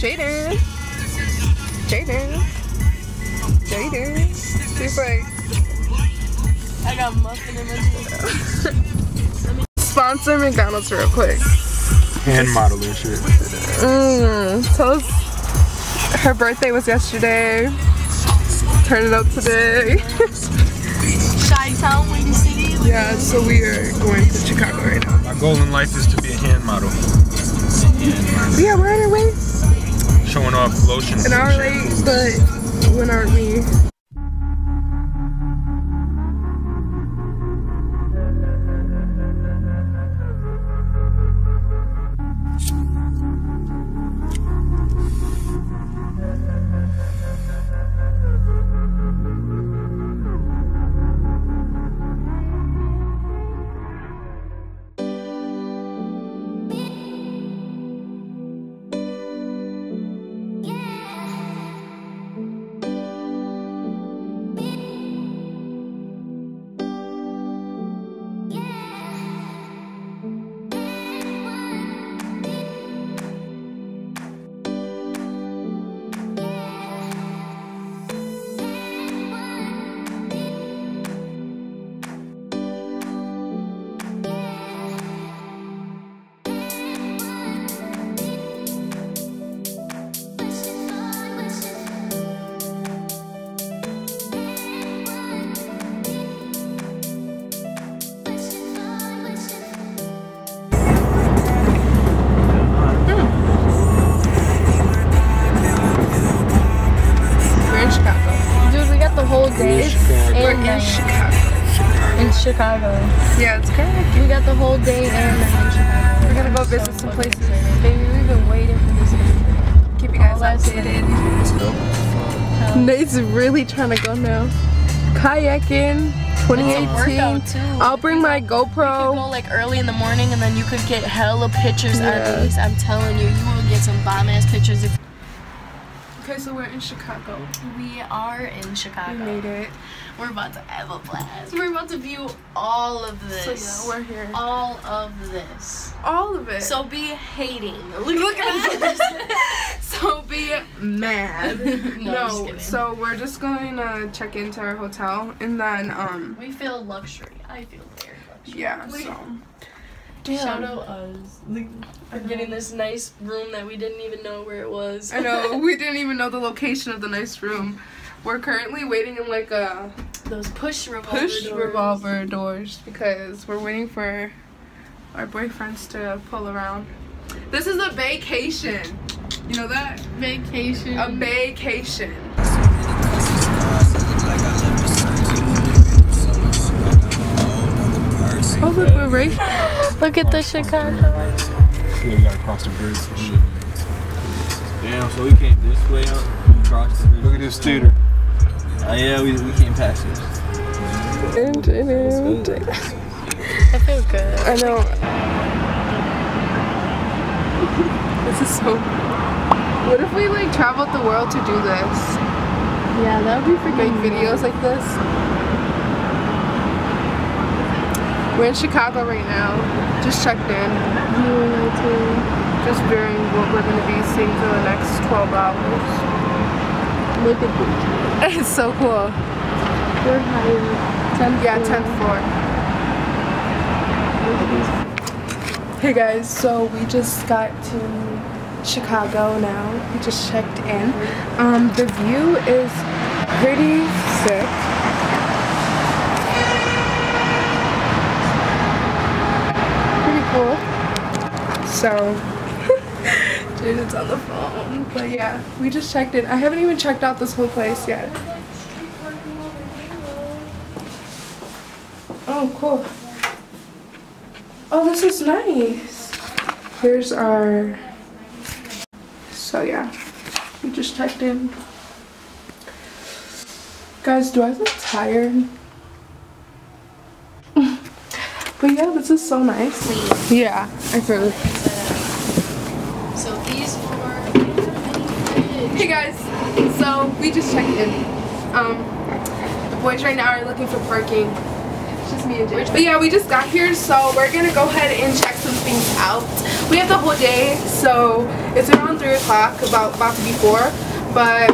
Jaden. Jaden. Jaden. She's like, I got muffin in my teeth. Sponsor McDonald's real quick. Hand model and shit. Tell us, her birthday was yesterday. Turn it up today. Chi-town, Windy City. Yeah, so we are going to Chicago right now. My goal in life is to be a hand model. Yeah, we're on our way. Showing off lotions. An hour late, but when aren't we? Chicago. Yeah, it's correct. We got the whole day and Chicago. We're gonna go visit some places. Baby, we've been waiting for this. Keep you guys updated. Nate's really trying to go now. Kayaking, 2018. I'll bring my GoPro. You could go like early in the morning and then you could get hella pictures out of these. I'm telling you, you will get some bomb ass pictures. Okay, so we're in Chicago. We are in Chicago. We made it. We're about to have a blast. We're about to view all of this. So yeah, we're here. All of this. All of it. So be hating. Look at us. So be mad. No, so we're just going to check into our hotel and then we feel luxury. I feel very luxury. Yeah, so. Damn. Shout out us for getting this nice room that we didn't even know where it was. I know, we didn't even know the location of the nice room. We're currently waiting in like a those push revolver doors because we're waiting for our boyfriends to pull around. This is a vacation. You know that? Vacation. A vacation. Oh look, we're right. Look at the Chicago. Yeah, we gotta cross the bridge. Damn, so we came this way up, crossed the bridge. Look at this theater. Yeah, we came past this. I feel good. I know. This is so. What if we like traveled the world to do this? Yeah, that would be freaking. Make videos like this. We're in Chicago right now. Just checked in. Just viewing what we're gonna be seeing for the next 12 hours. Look at this. It's so cool. We're higher. Yeah, 10th floor. Hey guys, so we just got to Chicago now. We just checked in. The view is pretty sick. Cool. So, Jaden's on the phone, but yeah, we just checked in. I haven't even checked out this whole place yet. Oh, cool. Oh, this is nice. Here's our, so yeah, we just checked in. Guys, do I look tired? But yeah, this is so nice. Please. Yeah, I feel it. So these were. Hey guys, so we just checked in. The boys right now are looking for parking. it's just me and Jay. But yeah, we just got here, so we're gonna go ahead and check some things out. We have the whole day, so it's around 3 o'clock, about to be 4. But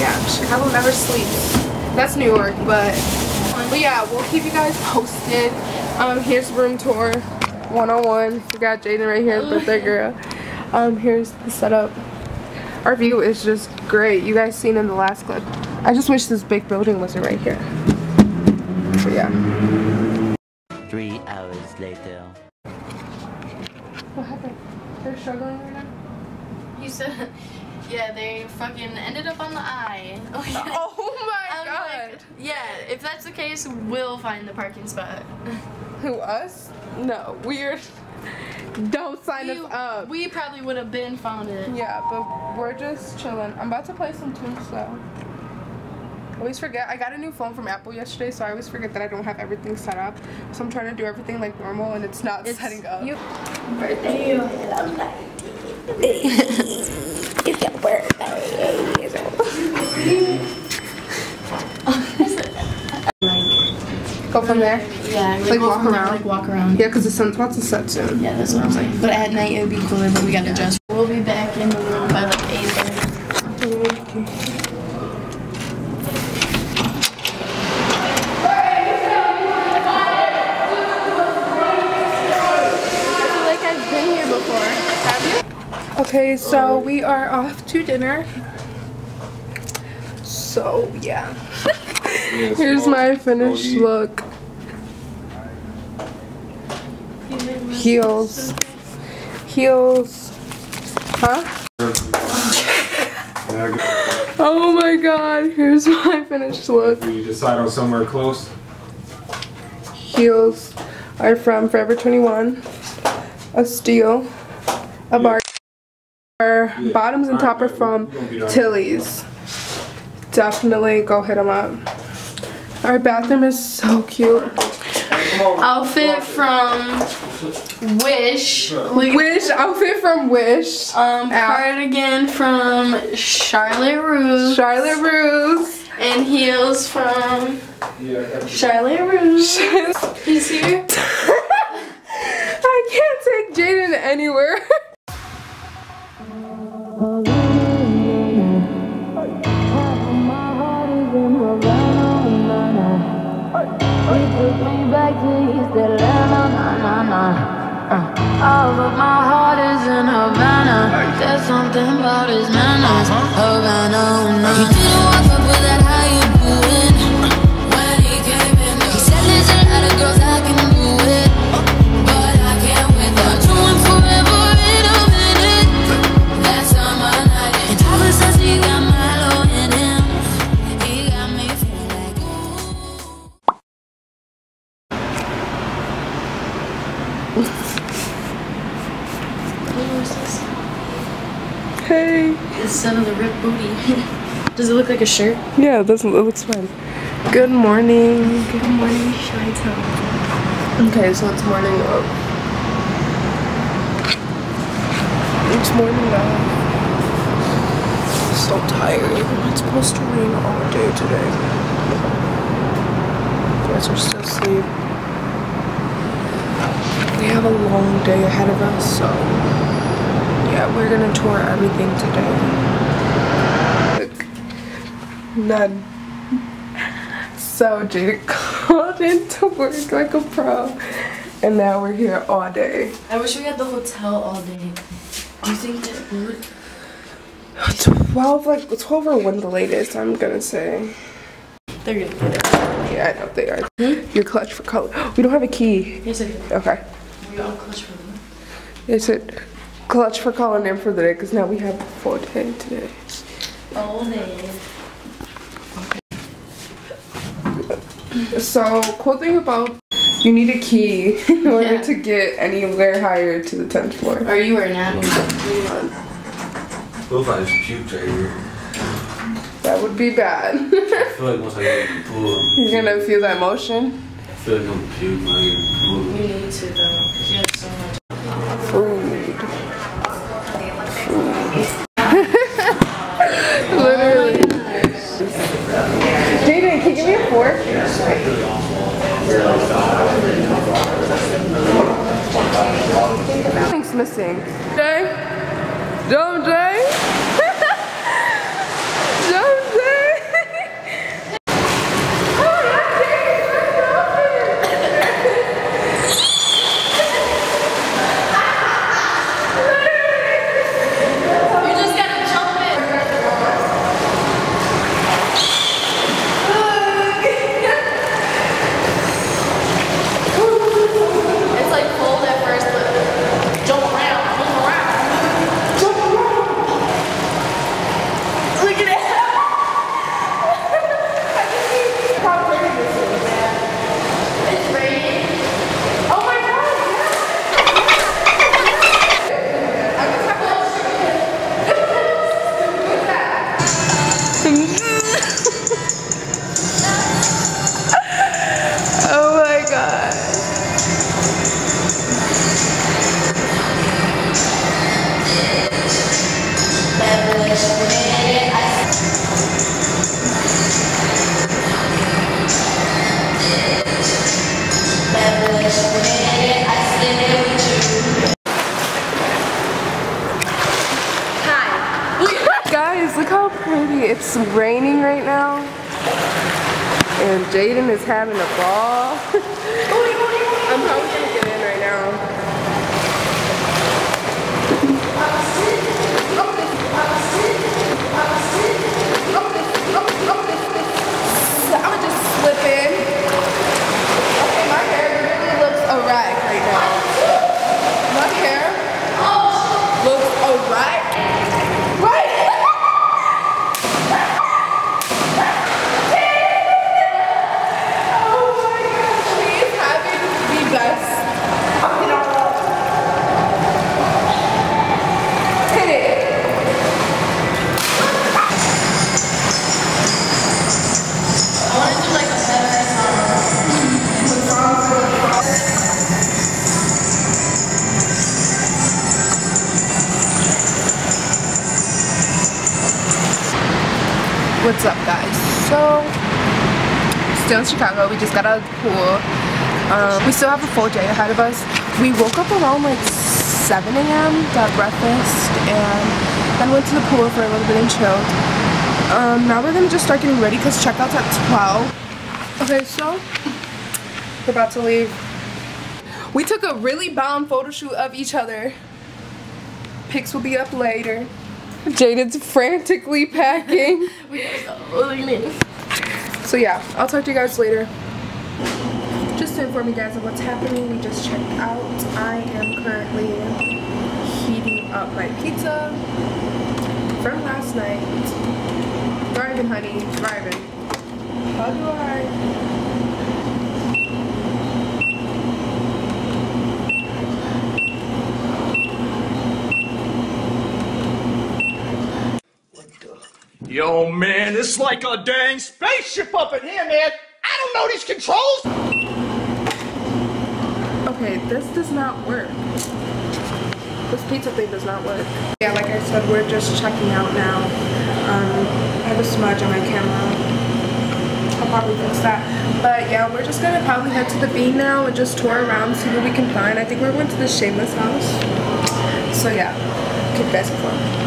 yeah, Chicago never sleeps. That's New York, but yeah, we'll keep you guys posted. Here's room tour 101. We got Jaden right here, birthday girl. Here's the setup. Our view is just great. You guys seen in the last clip. I just wish this big building wasn't right here. But yeah. 3 hours later. What happened? They're struggling right now? You said, yeah, they fucking ended up on the eye. Okay. Oh my God. Like, yeah, if that's the case, we'll find the parking spot. Who, us? No, we're... Don't sign us up. We probably would have been found it. Yeah, but we're just chilling. I'm about to play some tunes, so. I always forget. I got a new phone from Apple yesterday, so I always forget that I don't have everything set up. So I'm trying to do everything like normal, and it's not setting up. Birthday. You. It's your birthday. Go from there. Yeah, like walk around. Yeah, because the sun's about to set soon. Yeah, that's what I'm saying. But at night it would be cooler, but we gotta adjust. We'll be back in the room by like 8:30. Okay, so we are off to dinner. So yeah. Here's my finished look. Heels. Heels. Huh? Oh my God, here's my finished look. Will you decide on somewhere close? Heels are from Forever 21. A steal. A bargain. Our bottoms and top are from Tilly's. Definitely go hit them up. Our bathroom is so cute. Outfit from Wish. Outfit from Wish. Cardigan from Charlotte Russe. And heels from Charlotte Russe. You see her? I can't take Jaden anywhere. Oh, but my heart is in Havana. There's something about his manners. Havana, he didn't walk up with that how you doing. When he came in, he said there's a lot of girls I can do it, but I can't without you and forever in a minute. That's how my night is. And Tyler says he got my low in him. He got me feeling like ooh. Hey! The son of the ripped booty. Does it look like a shirt? Yeah, it looks fun. Good morning. Good morning, Chi-town. Okay, so it's morning up. It's morning up. I'm so tired. It's supposed to rain all day today. You guys are still asleep. We have a long day ahead of us, so... Yeah, we're gonna tour everything today. Look, none. So Jada called in to work like a pro, and now we're here all day. I wish we had the hotel all day. Do you think that we would? 12, like 12 or 1 the latest, I'm gonna say. They're gonna get it. Yeah, I know they are. Hmm? You're clutch for color. We don't have a key. Yes, I do. Okay. We all clutch for them. Yes, it. Clutch for calling in for the day, because now we have a full day today. All day. Okay. So, cool thing about you need a key in order to get anywhere higher to the 10th floor. Are you wearing that? What if I just puked right here? That would be bad. I feel like once I get in the pool. You're gonna feel that motion? I feel like I'm puking when I get in the pool. You need to though, because you have so much. Literally. Jaden, can you give me a fork? missing. Jay? Don't Jay? Don't Jay? Oh, that thing is so funny. You just gotta jump in. It's like cold at first, but it's raining right now, and Jaden is having a ball. I'm probably gonna get in right now. I'm gonna just slip in. Okay, my hair really looks alright right now. My hair looks alright. What's up, guys? So, still in Chicago. We just got out of the pool. We still have a full day ahead of us. We woke up around like 7 a.m., got breakfast, and then went to the pool for a little bit and chilled. Now we're gonna just start getting ready because checkout's at 12. Okay, so we're about to leave. We took a really bomb photo shoot of each other. Pics will be up later. Jaden's frantically packing. So yeah, I'll talk to you guys later. Just to inform you guys of what's happening, we just checked out. I am currently heating up my pizza from last night. Thriving, honey, thriving. How do Yo, man, it's like a dang spaceship up in here, man. I don't know these controls. Okay, this does not work. This pizza thing does not work. Yeah, like I said, we're just checking out now. I have a smudge on my camera. I'll probably fix that. But yeah, we're just gonna probably head to the Bean now and just tour around, see what we can find. I think we're going to the Shameless house. So yeah, keep you guys informed.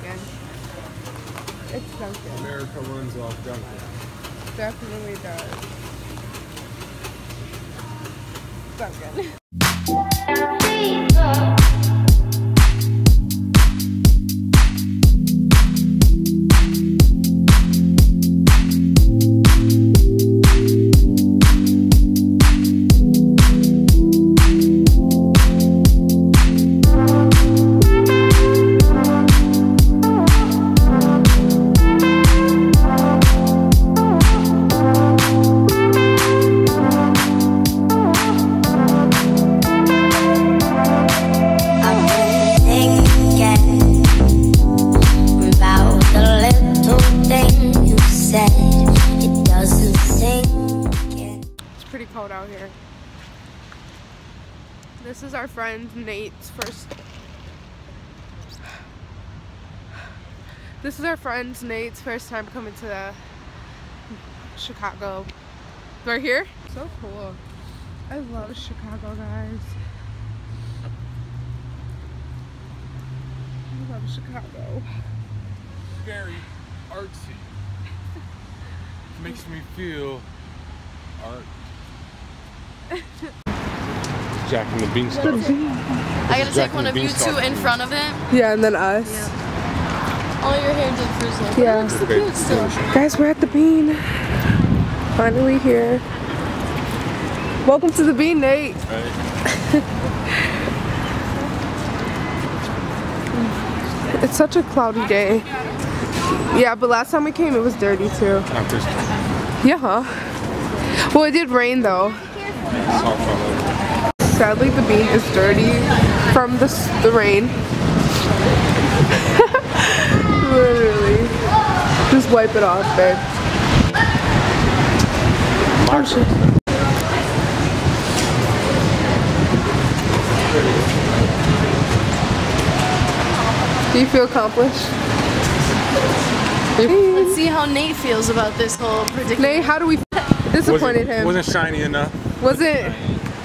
Dunkin'. It's Dunkin'. America runs off Dunkin'. Definitely does. Dunkin'. This is our friend Nate's first. This is our friend Nate's first time coming to Chicago. Right here? So cool. I love Chicago, guys. I love Chicago. Very artsy. Makes me feel art. Jack and the Beanstalk. I gotta take one of you two in front of it. Yeah, and then us. Yeah. All your hair did frizzle. Yeah. Looks so cute still. Guys, we're at the Bean. Finally here. Welcome to the Bean, Nate. Right. It's such a cloudy day. Yeah, but last time we came, it was dirty too. Yeah, huh? Well, it did rain though. Sadly, the Bean is dirty from the rain. Literally. Just wipe it off, babe. Oh, shit. Do you feel accomplished? Let's see how Nate feels about this whole predicament. Nate, how do we disappointed him? Wasn't shiny enough. Was it?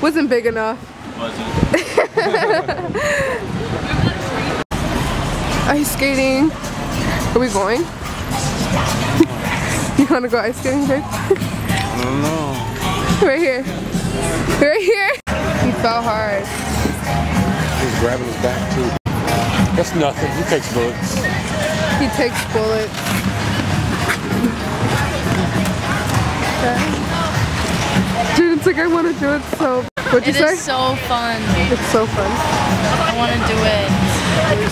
Wasn't big enough. Ice skating. Are we going? You wanna go ice skating, babe? I don't know. Right here. Right here. He fell hard. He's grabbing his back too. That's nothing. He takes bullets. He takes bullets. Dude, it's like I wanna do it so. What'd you say? It is so fun. It's so fun. I want to do it.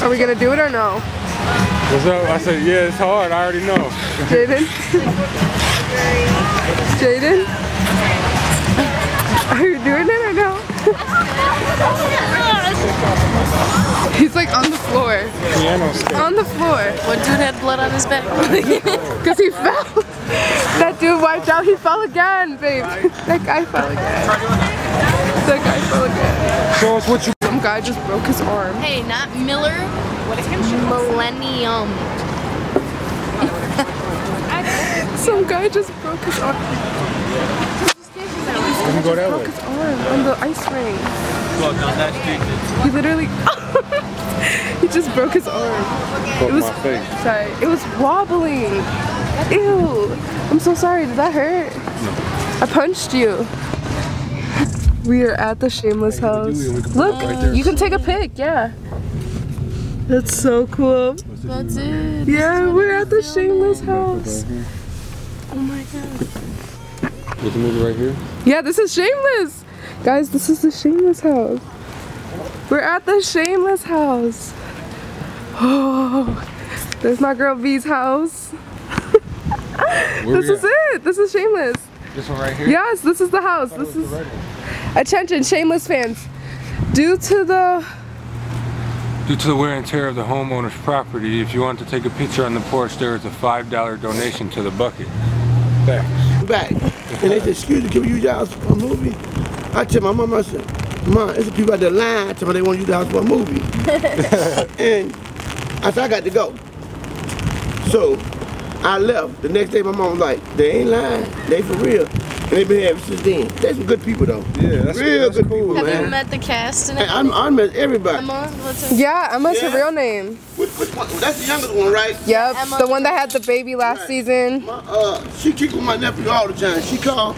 Are we going to do it or no? What's up? I said, yeah, it's hard. I already know. Jaden? Jaden? Are you doing it or no? He's like on the floor. Piano stick. On the floor. What dude had blood on his back? Because he fell. That dude wiped out. He fell again, babe. That guy fell again. That guy fell again. Show us what you. Some guy just broke his arm. Hey, not Miller. What a millennium. Some guy just broke his arm. Some guy just broke his arm on the ice rink. Well, no, that's stupid. He literally. He just broke his arm. Broke my face. Sorry, it was wobbling. Ew. I'm so sorry. Did that hurt? No. I punched you. We are at the Shameless house. Look, right, you can take a pic, yeah. That's so cool. That's it. Yeah, we're at the Shameless house. Oh my god. You can move it right here? Yeah, this is Shameless. Guys, this is the Shameless house. We're at the Shameless house. Oh, there's my girl V's house. This is it. This is Shameless. This one right here? Yes, this is the house. This is. Attention, Shameless fans. Due to the wear and tear of the homeowner's property, if you want to take a picture on the porch, there is a $5 donation to the bucket. Thanks. Back. And they said, excuse me, can we use your house for a movie? I tell my mom, I said, Mom, it's the people out there lying. I tell them they want to use the house for a movie. And I said, I got to go. So I left. The next day, my mom was like, they ain't lying. They for real. They've been having since then. They're some good people though. Yeah, that's real good people, man. Have you met the cast and everything? I met everybody. Emma, what's her real name? That's the youngest one, right? Yep, Emma. The one that had the baby last season. She kicked with my nephew all the time. She called,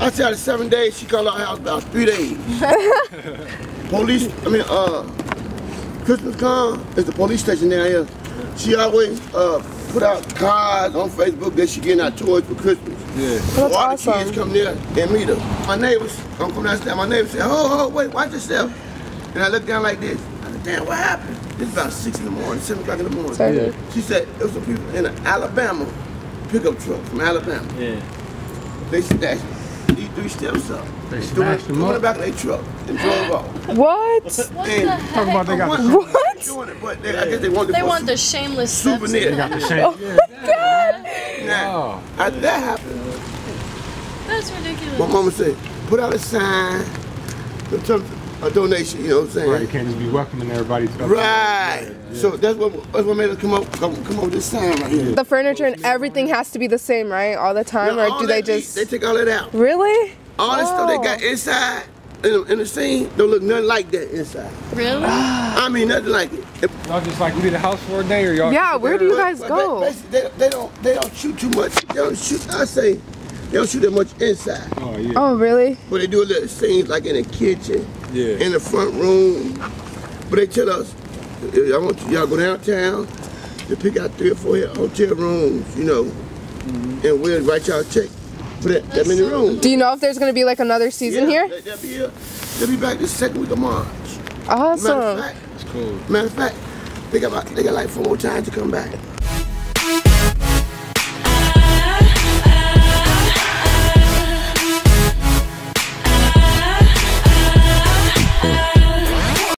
I said 7 days, she called our house about 3 days. Police, Christmas Con is the police station down here. She always put out cards on Facebook that she getting out toys for Christmas. Yeah. So all the kids come there and meet her. My neighbors, I'm from downstairs, my neighbors said, oh, wait, watch yourself. And I looked down like this. I said, damn, what happened? It's about 7 o'clock in the morning. Sorry. She said, it was some people in an Alabama pickup truck from Alabama. Yeah. They stashed these 3 steps up. They smashed them up in the back of their truck and drove off. What? What? Doing it, but they, I guess they want the shameless souvenir. They got the shameless. Oh my God! Now, after that happened, that's ridiculous. My mama said, put out a sign, a donation. You know what I'm saying? Right, you can't just be welcoming everybody to the right. Yeah. So that's what made us come up with this sign right here. The furniture and everything has to be the same, right? All the time, now, or do they just? They take all that out. Really? All the stuff they got inside. In the scene, don't look nothing like that inside. Really? I mean, nothing like it. Y'all just like leave the house for a day, or y'all? Yeah. Where do you guys go? They don't shoot too much. They don't shoot. I say they don't shoot that much inside. Oh yeah. Oh really? But they do a little scenes like in the kitchen, yeah, in the front room. But they tell us, I want y'all go downtown to pick out 3 or 4 hotel rooms, you know, and we'll write y'all a check. That many rooms. Do you know if there's gonna be like another season here? They'll be back the 2nd week of March. Awesome. Matter of fact, they got like 4 more times to come back.